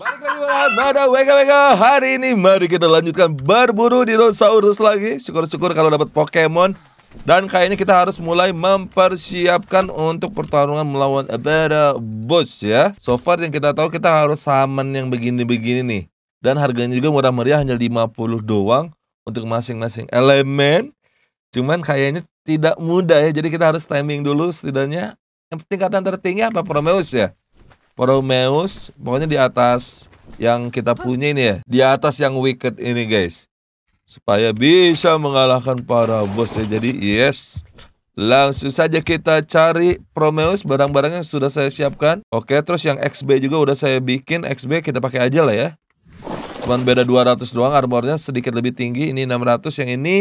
Balik lagi pada Vega Vega. Hari ini mari kita lanjutkan berburu dinosaurus lagi. Syukur-syukur kalau dapat Pokemon. Dan kayaknya kita harus mulai mempersiapkan untuk pertarungan melawan Aberobos ya. So far yang kita tahu kita harus summon yang begini-begini nih. Dan harganya juga murah meriah, hanya 50 doang untuk masing-masing elemen. Cuman kayaknya tidak mudah ya. Jadi kita harus timing dulu setidaknya. Yang tingkatan tertinggi apa? Prometheus ya. Prometheus, pokoknya di atas yang kita punya ini ya, di atas yang wicked ini guys, supaya bisa mengalahkan para bos ya. Jadi yes, langsung saja kita cari Prometheus. Barang-barangnya sudah saya siapkan. Oke, terus yang XB juga udah saya bikin. XB kita pakai aja lah ya, cuman beda 200 doang. Armornya sedikit lebih tinggi, ini 600, yang ini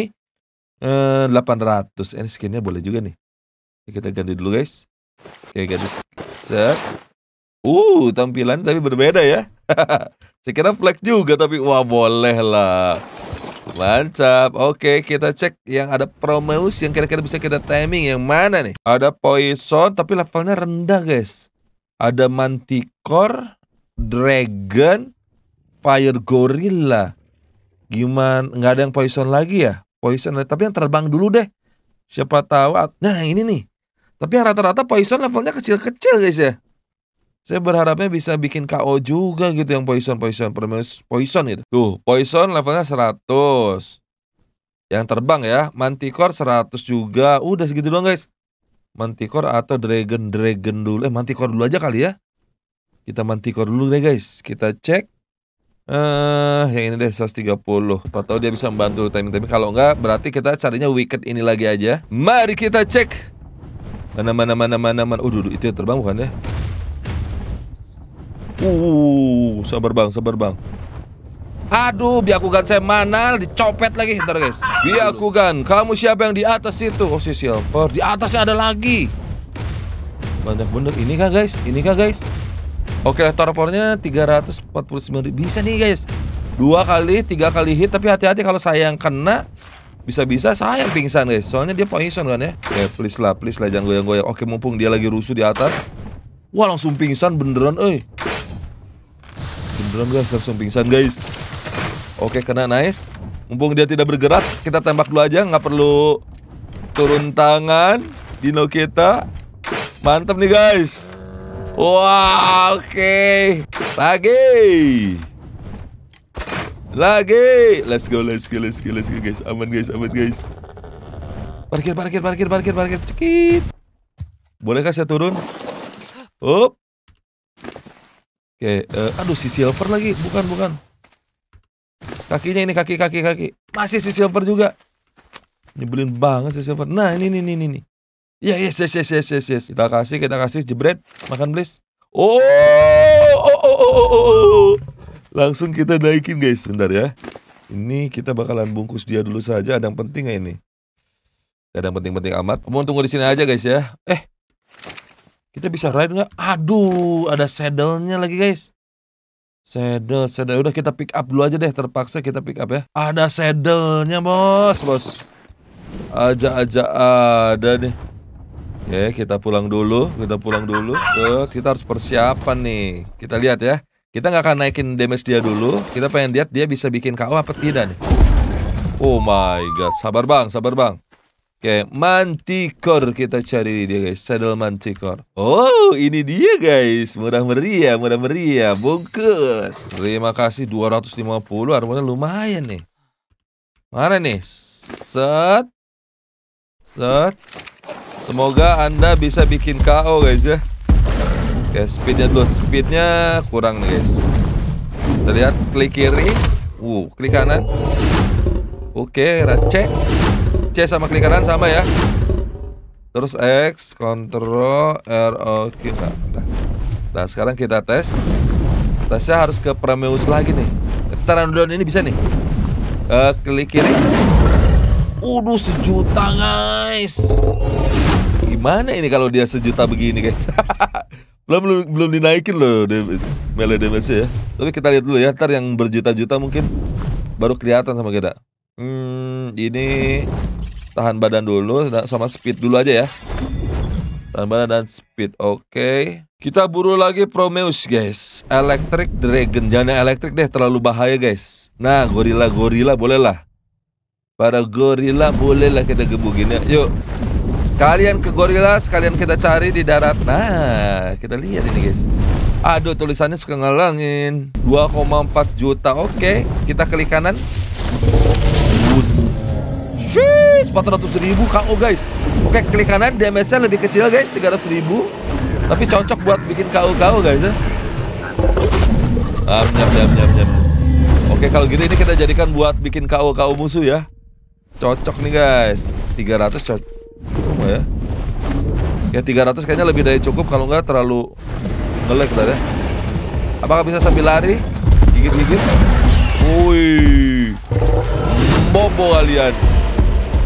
800. Ini skinnya boleh juga nih. Kita ganti dulu guys. Oke, ganti set. Tampilan tapi berbeda ya. Saya kira flag juga, tapi wah boleh lah. Mantap. Oke, kita cek yang ada Prometheus yang kira-kira bisa kita timing yang mana nih. Ada Poison tapi levelnya rendah guys. Ada Manticore, Dragon, Fire Gorilla. Gimana? Nggak ada yang Poison lagi ya? Poison, tapi yang terbang dulu deh. Siapa tahu. Nah ini nih. Tapi yang rata-rata Poison levelnya kecil-kecil guys ya. Saya berharapnya bisa bikin KO juga gitu yang Poison Prometheus Poison gitu. Tuh, Poison levelnya 100. Yang terbang ya, Manticore 100 juga. Udah segitu doang guys. Manticore atau Dragon dulu. Manticore dulu aja kali ya. Kita Manticore dulu deh guys. Kita cek. Yang ini deh 130. Apa tahu dia bisa membantu timing-timing. Kalau enggak berarti kita carinya wicked ini lagi aja. Mari kita cek. Mana. Duduk itu yang terbang bukan ya? Sabar bang. Aduh, biakugan saya mana? Dicopet lagi, ntar guys. Biakugan, kamu siapa yang di atas itu? Oh, si silver. Di atasnya ada lagi. Banyak bener. Ini kah guys? Oke, torpornya 349. Bisa nih guys. 2 kali, 3 kali hit. Tapi hati-hati kalau saya yang kena. Bisa-bisa saya yang pingsan guys. Soalnya dia poison kan ya. Oke, please lah jangan goyang-goyang. Oke, mumpung dia lagi rusuh di atas. Wah, langsung pingsan beneran, guys. Oke, kena, nice. Mumpung dia tidak bergerak, kita tembak dulu aja. Nggak perlu turun tangan. Dino kita mantap nih guys. Wah, oke. Lagi. Let's go guys. Aman guys. Parkir. Cekit. Bolehkah saya turun? Up. Oke, aduh si silver lagi. Bukan. Kakinya ini kaki. Masih si silver juga. Nyebelin banget si silver. Nah, ini. Yes. Kita kasih jebret. Makan please. Oh. Langsung kita naikin guys, bentar ya. Ini kita bakalan bungkus dia dulu saja. Ada yang penting gak ini? Gak ada yang penting-penting amat. Kamu tunggu di sini aja guys ya. Kita bisa ride nggak? Aduh, ada saddle-nya lagi guys. Saddle. Udah kita pick up dulu aja deh. Terpaksa kita pick up ya. Ada saddle-nya bos. Aja ada nih. Oke, kita pulang dulu. Kita harus persiapan nih. Kita lihat ya. Kita nggak akan naikin damage dia dulu. Kita pengen lihat dia bisa bikin KO apa tidak nih. Oh my god. Sabar bang. Oke, Manticore kita cari dia guys, saddle Manticore. Oh, ini dia guys, murah meriah, bungkus. Terima kasih, 250, armornya lumayan nih. Mana nih? Set. Semoga Anda bisa bikin KO guys ya. Oke, speednya kurang nih guys. Kita lihat, klik kiri. Klik kanan. Oke, cek. C sama klik kanan sama ya. Terus X, Ctrl, R, O, Q. Nah, sekarang kita tes. Tesnya harus ke Prometheus lagi nih. Taranodon ini bisa nih. Klik kiri. Udah 1 juta guys. Gimana ini kalau dia 1 juta begini guys? belum dinaikin loh melee damage ya. Tapi kita lihat dulu ya. Ntar yang berjuta-juta mungkin baru kelihatan sama kita. Ini tahan badan dulu sama speed dulu aja ya. Tahan badan dan speed. Oke. Kita buru lagi Prometheus, guys. Electric Dragon, jangan elektrik deh, terlalu bahaya, guys. Nah, gorila bolehlah. Para gorila bolehlah kita gebukin ya. Yuk, sekalian ke gorila, sekalian kita cari di darat. Nah, kita lihat ini, guys. Aduh, tulisannya suka ngalangin. 2,4 juta. Oke, kita klik kanan. Bus. 400.000 KO, guys. Oke, klik kanan, damage-nya lebih kecil, guys, 300.000. Tapi cocok buat bikin KO-KO, guys. Nyam. Oke, kalau gitu ini kita jadikan buat bikin KO-KO musuh ya. Cocok nih, guys. 300 cocok ya. Ya, 300 kayaknya lebih dari cukup, kalau nggak terlalu ngelag tadi. Apakah bisa sambil lari? Gigit-gigit. Wih. Bobo kalian.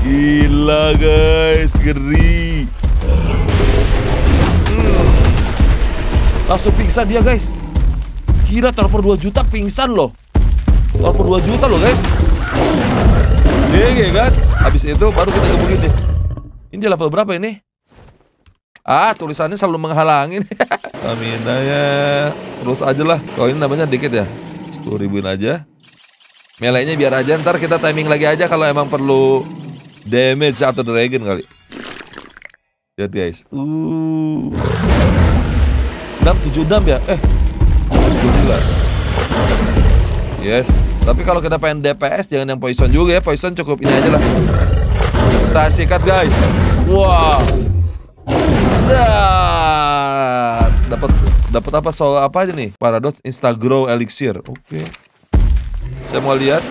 Gila, guys. Geri. Langsung pingsan dia, guys. Gila, torpor 2 juta pingsan loh. Torpor 2 juta loh, guys. GG kan. Habis itu baru kita gebukin deh. Ini dia level berapa ini? Ah, tulisannya selalu menghalangin. Stamina ya. Terus aja lah. Kalau ini namanya dikit ya. 10.000-in aja. Melee-nya biar aja, ntar kita timing lagi aja kalau emang perlu damage atau dragon kali. Lihat, guys. 676 ya? Gila. Yes. Tapi kalau kita pengen DPS, jangan yang poison juga ya. Poison cukup ini aja lah. Kita sikat, guys. Wow. Zat. Dapat apa, soal apa aja nih? Paradox Instagrow elixir. Oke. Saya mau lihat.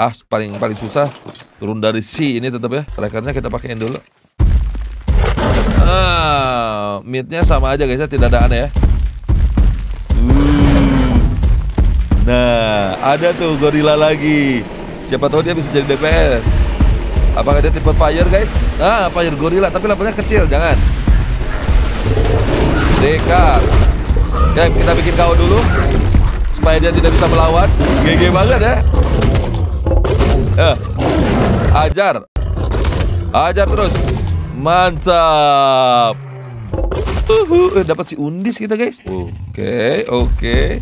Ah, paling susah turun dari C ini tetap ya. Trackernya kita pakein dulu. Midnya sama aja, guys, ya. Tidak ada aneh ya. Nah, ada tuh gorila lagi. Siapa tahu dia bisa jadi DPS. Apakah dia tipe fire, guys? Ah, fire gorila, tapi levelnya kecil, jangan. Dekat. Oke, kita bikin KO dulu supaya dia tidak bisa melawan. GG banget ya. Ajar terus. Mantap. Dapat si undis kita, guys. Oke.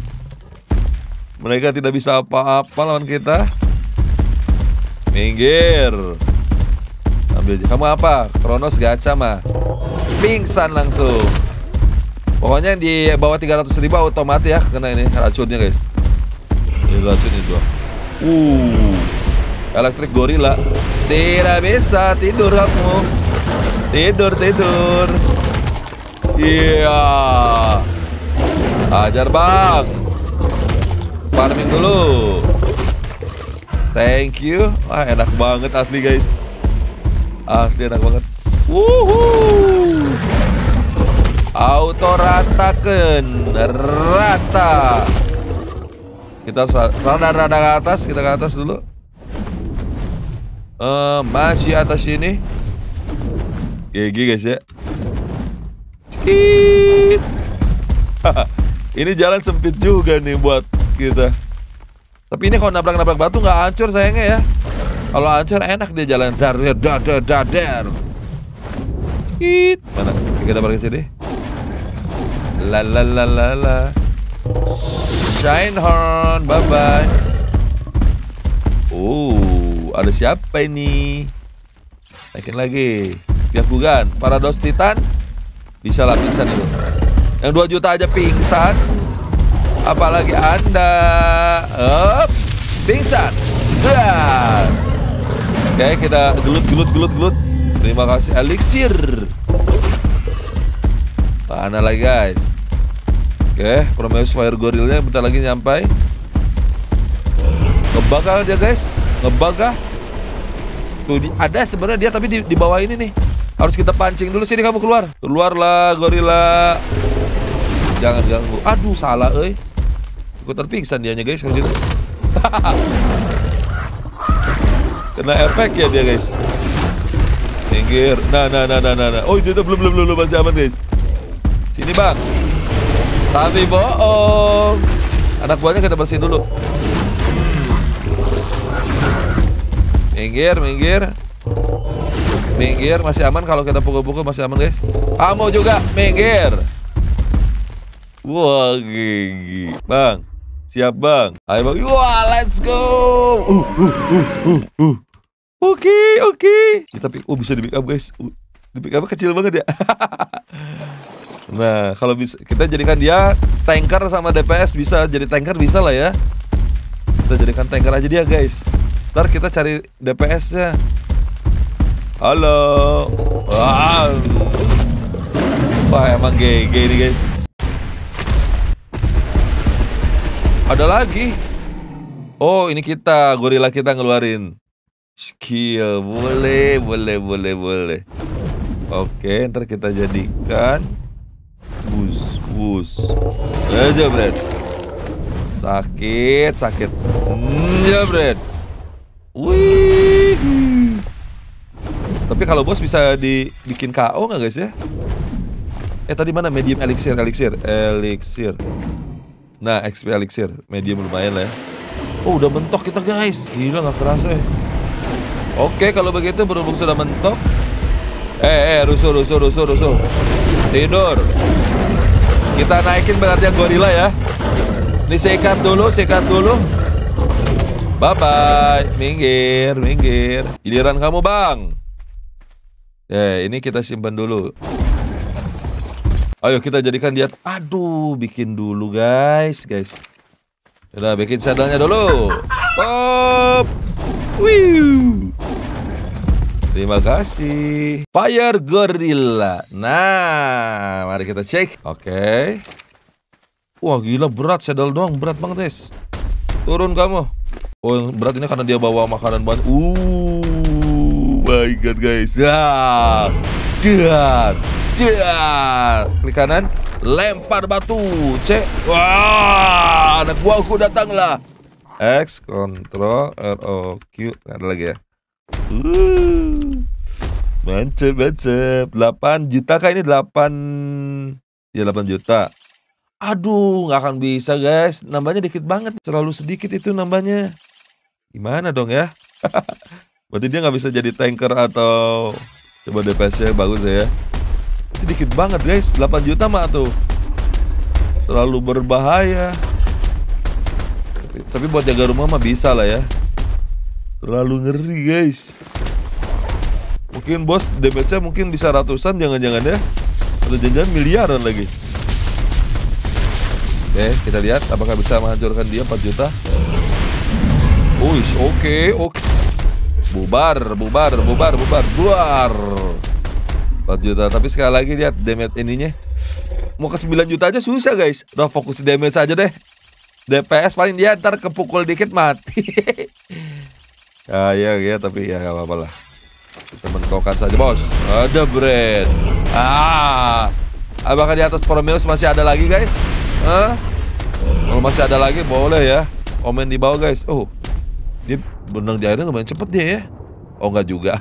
Mereka tidak bisa apa-apa lawan kita. Minggir. Ambil aja. Kamu apa? Kronos gacha mah. Pingsan langsung. Pokoknya di bawah 300.000 otomatis ya kena ini racunnya, guys. Ini racun itu. Elektrik gorila. Tidak bisa tidur kamu. Tidur. Iya. Ajar, bang. Farming dulu. Thank you. Wah, enak banget asli, guys. Asli enak banget. Wuhuu. Auto ratakan. Rata. Kita rada-rada ke atas. Kita ke atas dulu. Masih atas sini. GG, guys ya. Ini jalan sempit juga nih buat kita. Tapi ini kalau nabrak-nabrak batu nggak hancur sayangnya ya. Kalau hancur enak dia jalan dar. Mana? Kita balik ke sini. La. Shinehorn, bye bye. Ada siapa ini? Naikin lagi. Tiap bukan Paradox Titan. Bisa lah pingsan itu. Yang 2 juta aja pingsan. Apalagi Anda. Pingsan. Oke, kita gelut. Terima kasih elixir. Mana lagi, guys? Oke, Prometheus fire gorillanya bentar lagi nyampai. Ngebakar dia, guys. Ngebakar. Tuh ada sebenarnya dia, tapi di bawah ini nih. Harus kita pancing dulu. Sini kamu keluar. Keluarlah gorila. Jangan ganggu. Aduh, salah euy. Ikutan pingsan dianya, guys, kalau gitu. Kena efek ya dia, guys. Minggir. Nah. Oh, itu belum masih aman, guys. Sini, bang. Tapi bohong. Anak buahnya kita bersihin dulu. Minggir. Minggir, masih aman kalau kita pukul-pukul, masih aman guys. Amo juga, minggir. Wah, gigi. Bang, siap bang. Ayo bang, wah, let's go. Oke. Kita pick, bisa di pick up guys. Di pick up kecil banget ya. Nah, kalau bisa kita jadikan dia tanker sama DPS, bisa jadi tanker, bisa lah ya. Kita jadikan tanker aja dia guys. Ntar kita cari DPS-nya. Halo. Wow. Wah, emang GG nih guys. Ada lagi. Oh, ini kita gorila kita ngeluarin skill. Boleh. Oke, ntar kita jadikan bus. Jebret. Sakit. Jebret. Wih. Tapi kalau bos bisa dibikin KO nggak guys ya? Tadi mana? Medium elixir. Nah, XP elixir, medium lumayan lah ya. Oh, udah mentok kita guys. Gila, nggak kerasa ya. Oke, kalau begitu berhubung sudah mentok. Rusuh. Tidur. Kita naikin beratnya gorila ya. Ini sikat dulu. Bye. Minggir. Giliran kamu, Bang. Ini kita simpan dulu. Ayo kita jadikan dia. Aduh, bikin dulu guys. Udah, bikin saddle-nya dulu. Pop. Wih. Terima kasih. Fire gorilla. Nah, mari kita cek. Oke. Wah, gila berat, saddle doang berat banget guys. Turun kamu. Oh, yang berat ini karena dia bawa makanan banget. My god guys. Klik kanan, lempar batu. C. Wah, anak buahku datanglah. X, Ctrl, R, O, Q. Nggak ada lagi ya. Mantep. 8 juta kah ini? 8 juta. Aduh, nggak akan bisa guys. Nambahnya dikit banget. Selalu sedikit itu nambahnya. Gimana dong ya? Berarti dia nggak bisa jadi tanker atau coba DPS-nya bagus ya. Itu dikit banget guys, 8 juta mah tuh. Terlalu berbahaya. Tapi buat jaga rumah mah bisa lah ya. Terlalu ngeri guys. Mungkin bos damage-nya mungkin bisa ratusan jangan-jangan ya. Atau jangan-jangan miliaran lagi. Oke, kita lihat apakah bisa menghancurkan dia 4 juta. Uish, oke. Bubar. 4 juta, tapi sekali lagi lihat damage ininya. Mau ke 9 juta aja susah guys. Udah fokus damage aja deh. DPS paling dia ntar kepukul dikit mati. ya, tapi ya gak apa-apa lah. Kita mentokan saja bos. Ada bread. Apakah di atas Prometheus masih ada lagi guys? Kalau masih ada lagi boleh ya. Komen di bawah guys. Oh, dia berenang di airnya lumayan cepet dia ya. Oh enggak juga.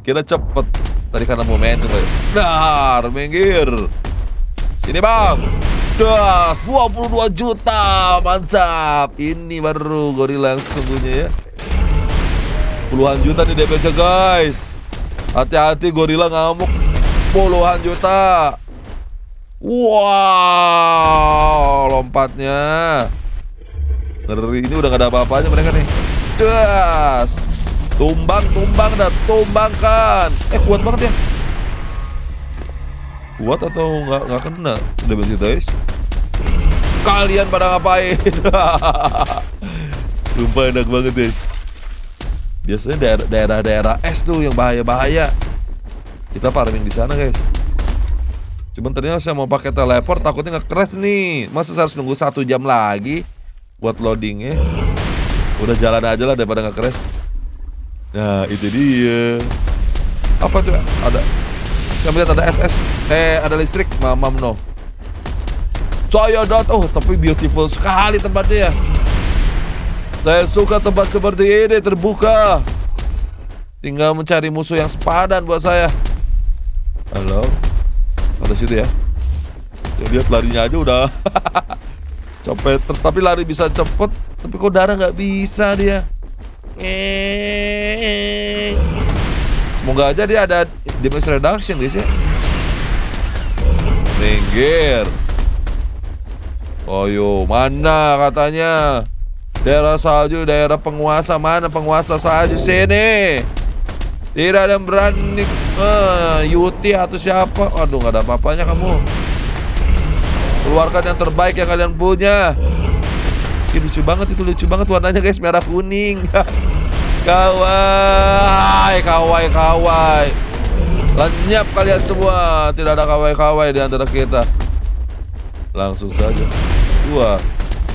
Kita cepet. Tadi karena momentum. Dar, minggir. Sini bang. Das, 22 juta. Mantap. Ini baru gorila yang sungguhnya ya. Puluhan juta di DPC guys. Hati-hati gorila ngamuk. Puluhan juta. Wow, lompatnya ngeri. Ini udah gak ada apa-apanya mereka nih. Das. Tumbang dan tumbangkan. Kuat banget ya. Kuat atau nggak kena? Udah begitu guys. Kalian pada ngapain? Sumpah enak banget guys. Biasanya daerah-daerah es tuh yang bahaya. Kita farming di sana guys. Cuman ternyata saya mau pakai teleport, takutnya nggak crash nih. Masa saya harus nunggu 1 jam lagi buat loadingnya. Udah jalan aja lah daripada nggak crash. Nah itu dia. Apa tuh? Ada. Saya melihat ada SS. Ada listrik. Mamam no. Saya dat. Oh tapi beautiful sekali tempatnya ya. Saya suka tempat seperti ini, terbuka. Tinggal mencari musuh yang sepadan buat saya. Halo. Ada situ ya. Lihat larinya aja udah. Cepet, tapi lari bisa cepet. Tapi kok darah nggak bisa dia. Semoga aja dia ada damage reduction guys ya. Minggir. Oyo, mana katanya? Daerah salju, daerah penguasa, mana penguasa salju sini? Tidak ada yang berani Yuti atau siapa. Aduh, nggak ada apa-apanya kamu. Keluarkan yang terbaik yang kalian punya. Ih, lucu banget itu, lucu banget warnanya guys, merah kuning. Kawai, kawai, kawai. Lenyap kalian semua. Tidak ada kawai-kawai di antara kita. Langsung saja. Wah.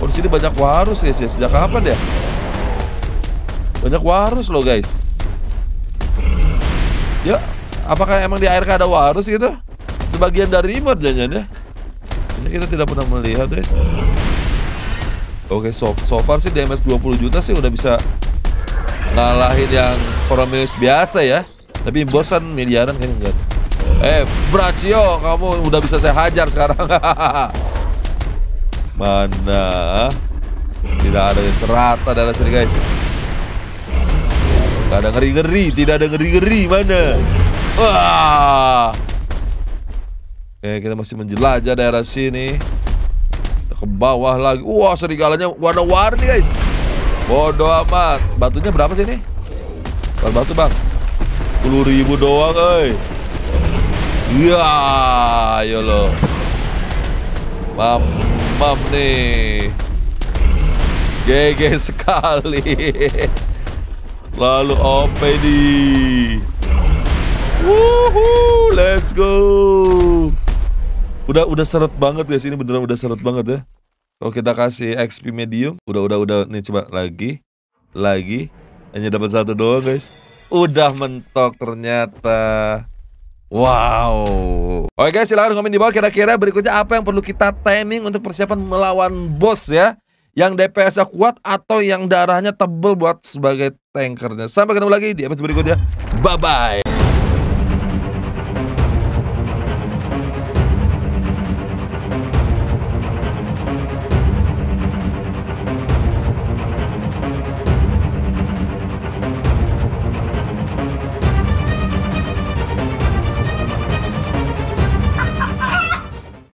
Oh, di sini banyak warus guys ya. Sejak kapan ya? Banyak warus loh guys. Ya, apakah emang di ARK ada warus gitu? Itu bagian dari remote jangan ya? Ini kita tidak pernah melihat guys. Oke, so far sih damage 20 juta sih udah bisa ngalahin yang Prometheus biasa ya. Tapi bosan miliaran kayaknya enggak. Bracio, kamu udah bisa saya hajar sekarang. Mana? Tidak ada yang serata dalam sini guys. Tidak ada ngeri-ngeri, tidak ada ngeri-ngeri. Mana? Wah. Oke, kita masih menjelajah daerah sini. Kita ke bawah lagi. Wah, serigalanya warna-warni guys. Bodoh amat. Batunya berapa sih ini? Berapa batu bang? 10.000 doang guys. Iya, ayo loh. Mam nih, GG sekali. Lalu OP nih. Woohoo, let's go. Udah seret banget guys, ini beneran udah seret banget ya. Kalau kita kasih XP medium, udah nih coba lagi. Hanya dapat satu doang guys. Udah mentok ternyata. Wow. Oke guys, silahkan komen di bawah kira-kira berikutnya apa yang perlu kita timing untuk persiapan melawan bos ya, yang DPS-nya kuat atau yang darahnya tebel buat sebagai tankernya. Sampai ketemu lagi di episode berikutnya. Bye-bye.